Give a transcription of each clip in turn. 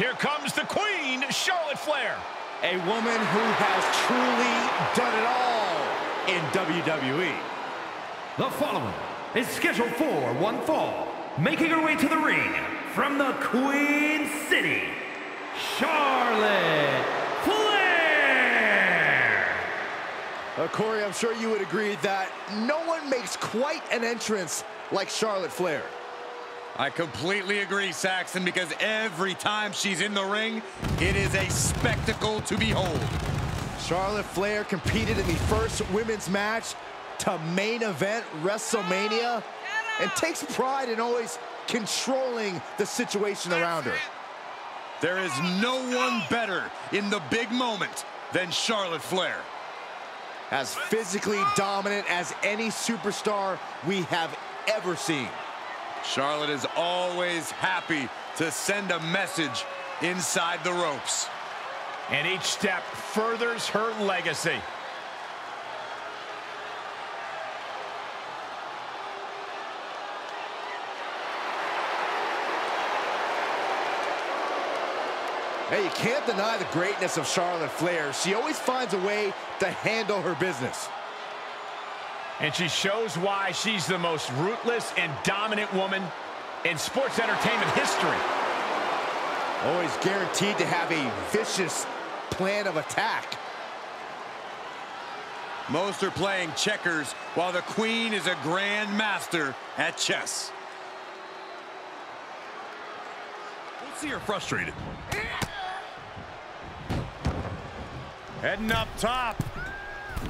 Here comes the Queen, Charlotte Flair. A woman who has truly done it all in WWE. The following is scheduled for one fall, making her way to the ring from the Queen City, Charlotte Flair. Corey, I'm sure you would agree that no one makes quite an entrance like Charlotte Flair. I completely agree, Saxon, because every time she's in the ring, it is a spectacle to behold. Charlotte Flair competed in the first women's match to main event WrestleMania and takes pride in always controlling the situation around her. There is no one better in the big moment than Charlotte Flair. As physically dominant as any superstar we have ever seen. Charlotte is always happy to send a message inside the ropes. And each step furthers her legacy. Hey, you can't deny the greatness of Charlotte Flair. She always finds a way to handle her business. And she shows why she's the most ruthless and dominant woman in sports entertainment history. Always guaranteed to have a vicious plan of attack. Most are playing checkers, while the Queen is a grand master at chess. We'll see her frustrated. Heading up top.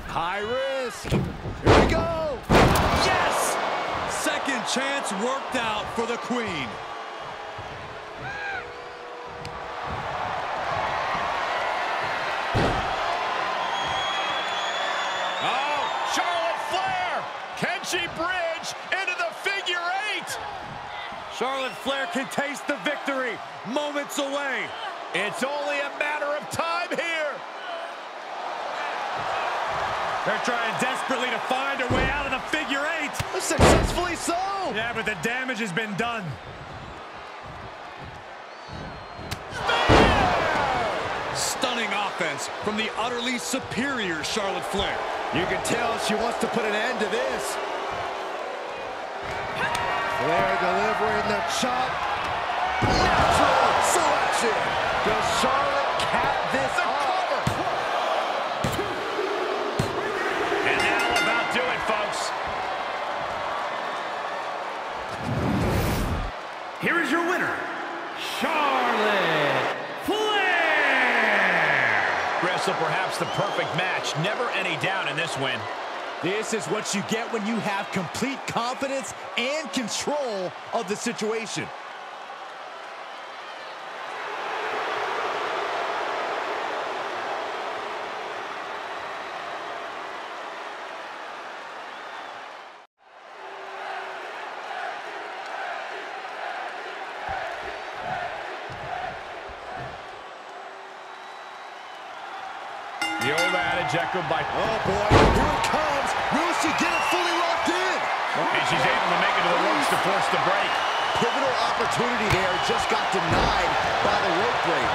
High risk. Here we go! Yes! Second chance worked out for the Queen. Oh, Charlotte Flair! Can she bridge into the figure eight? Charlotte Flair can taste the victory moments away. It's only a matter of time here. They're trying desperately to find a way out of the figure eight. Successfully so. Yeah, but the damage has been done. Fair! Stunning offense from the utterly superior Charlotte Flair. You can tell she wants to put an end to this. Flair delivering the chop. Natural selection. Does Charlotte cap this off? Here is your winner, Charlotte Flair. Wrestled perhaps the perfect match. Never any down in this win. This is what you get when you have complete confidence and control of the situation. The old adage echoed by... Oh, boy. Here it comes. Will she get it fully locked in? And she's able to make it to the ropes to force the break. Pivotal opportunity there. Just got denied by the rope break.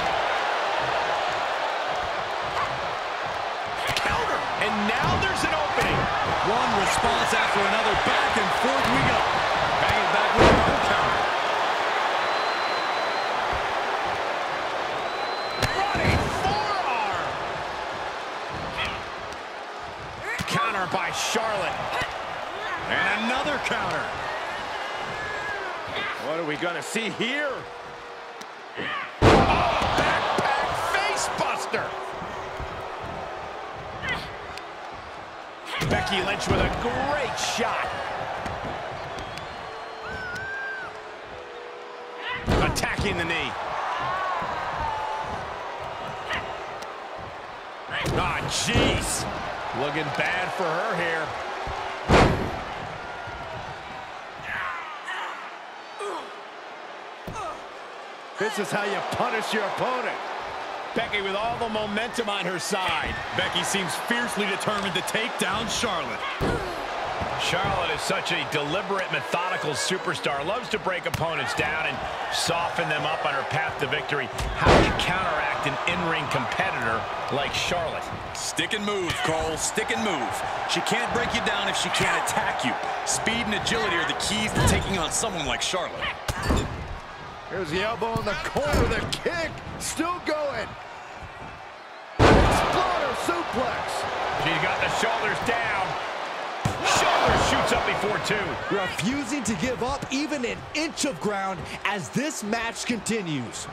Counter. And now there's an opening. One response after another. Back and forth we go. Bang it back with one counter. By Charlotte. And another counter. What are we gonna see here? Oh, backpack face buster. Becky Lynch with a great shot. Attacking the knee. Ah, oh, jeez. Looking bad for her here. This is how you punish your opponent. Becky with all the momentum on her side. Becky seems fiercely determined to take down Charlotte. Charlotte is such a deliberate, methodical superstar. Loves to break opponents down and soften them up on her path to victory. How do you counteract an in-ring competitor like Charlotte? Stick and move, Cole. Stick and move. She can't break you down if she can't attack you. Speed and agility are the keys to taking on someone like Charlotte. Here's the elbow in the corner. The kick still going. Exploder suplex. She's got the shoulders down. Charlotte shoots up before two. Refusing to give up even an inch of ground as this match continues.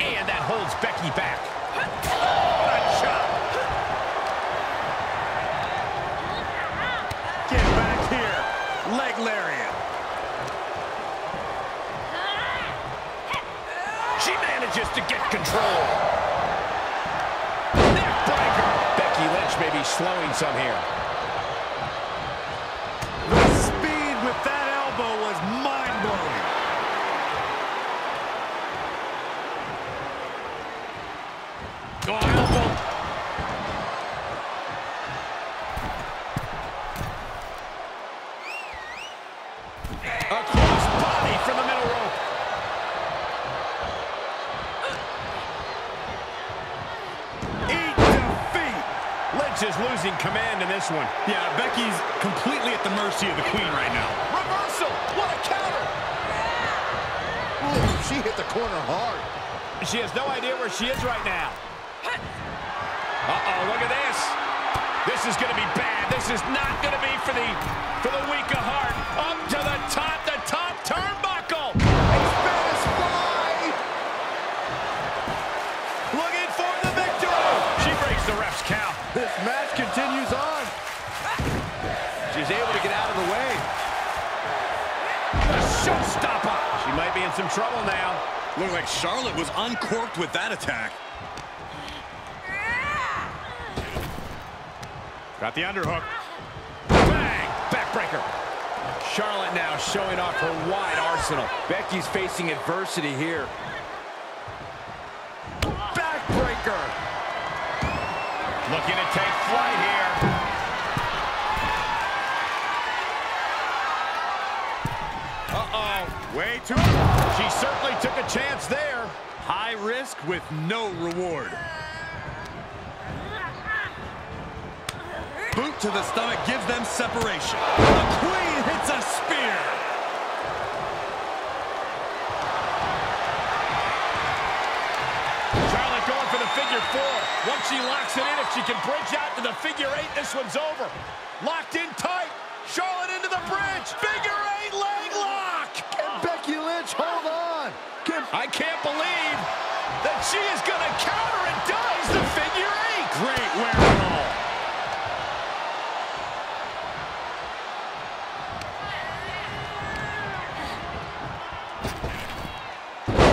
And that holds Becky back. What a shot. Get back here. Leg lariat. She manages to get control. Neckbreaker. Becky Lynch may be slowing some here. The speed with that elbow was mind-blowing. Oh, elbow. A cross body from the middle rope. Is losing command in this one. Yeah, Becky's completely at the mercy of the Queen right now. Reversal! What a counter! Ooh, she hit the corner hard. She has no idea where she is right now. Uh-oh, look at this. This is going to be bad. This is not going to be for the weak of heart. Up to the top turnbuckle. It's Spanish fly. Looking for the victory. She breaks the ref's count. This match continues on. She's able to get out of the way. A showstopper. She might be in some trouble now. Looks like Charlotte was uncorked with that attack. Got the underhook. Bang! Backbreaker. Charlotte now showing off her wide arsenal. Becky's facing adversity here. Backbreaker. Looking to take flight here. Uh-oh. Way too much. She certainly took a chance there. High risk with no reward. Boot to the stomach gives them separation. The Queen hits a spear. Charlotte going for the figure four. Once she locks it in, if she can bridge out to the figure eight, this one's over. Locked in tight. Charlotte into the bridge. Figure eight leg lock. Can Becky Lynch hold on? I can't believe that she is going to counter and does the figure eight. Great wherewithal.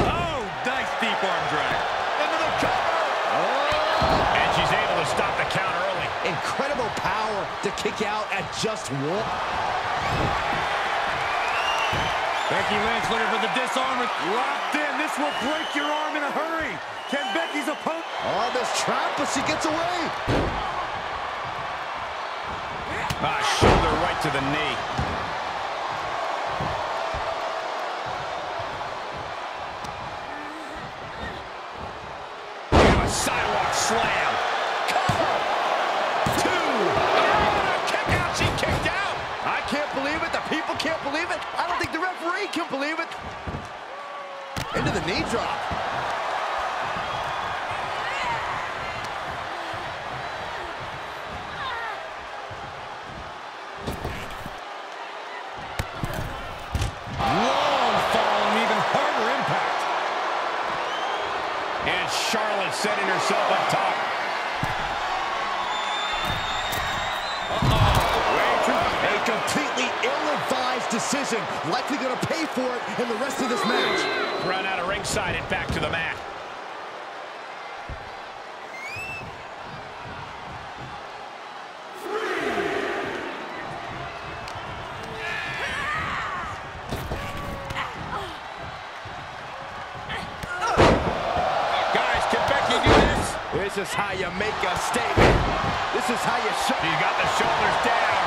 Oh, nice deep arm drag. Into the cover. And she's able to stop the count early. Incredible power to kick out at just one. Becky Lynch looking for the disarmor. Locked in. This will break your arm in a hurry. Can Becky's opponent... Oh, this trap, but she gets away. Ah, shoulder right to the knee. Sidewalk slam. Cover. Two. Oh, kick out. She kicked out. I can't believe it. The people can't believe it. I don't think the referee can believe it. Into the knee drop. Long fall and even harder impact. And Charlotte setting herself up top. Uh-oh. A completely ill-advised decision. Likely going to pay for it in the rest of this match. Run out of ringside and back to the mat. This is how you make a statement. This is how you show. He's got the shoulders down.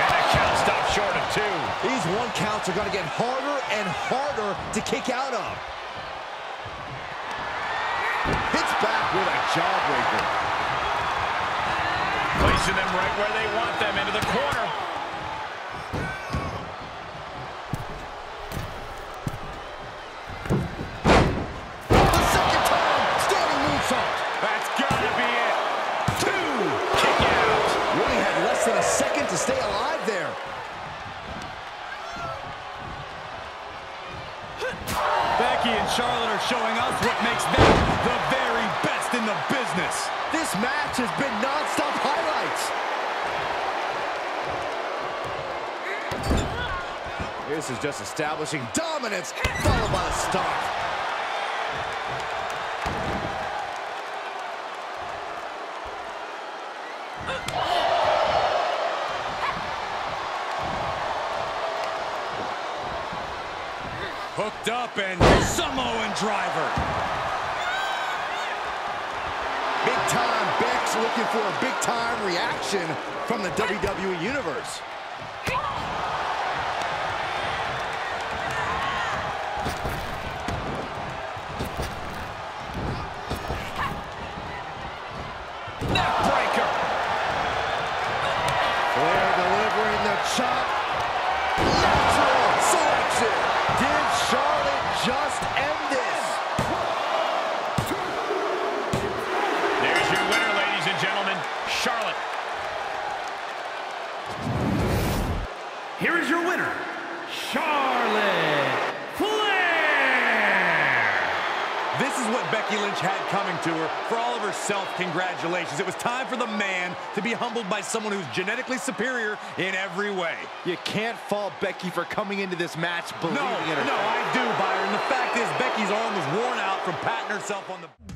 And a count stopped short of two. These one counts are going to get harder and harder to kick out of. Hits back with a jawbreaker. Placing them right where they want them, into the corner. Stay alive there. Becky and Charlotte are showing us what makes them the very best in the business. This match has been non-stop highlights. This is just establishing dominance, followed by a stop. Hooked up and Samoan driver. Big time. Beck's looking for a big time reaction from the WWE Universe. Neck breaker. Flair delivering the chop. Natural selection. Did Charlotte just end this? There's your winner, ladies and gentlemen, Charlotte. Here is your winner, Charlotte Flair. This is what Becky Lynch had coming to her. For all of her self-congratulations, it was time for the man to be humbled by someone who's genetically superior in every way. You can't fault Becky for coming into this match believing in her. No, I do, Byron. The fact is Becky's arm was worn out from patting herself on the...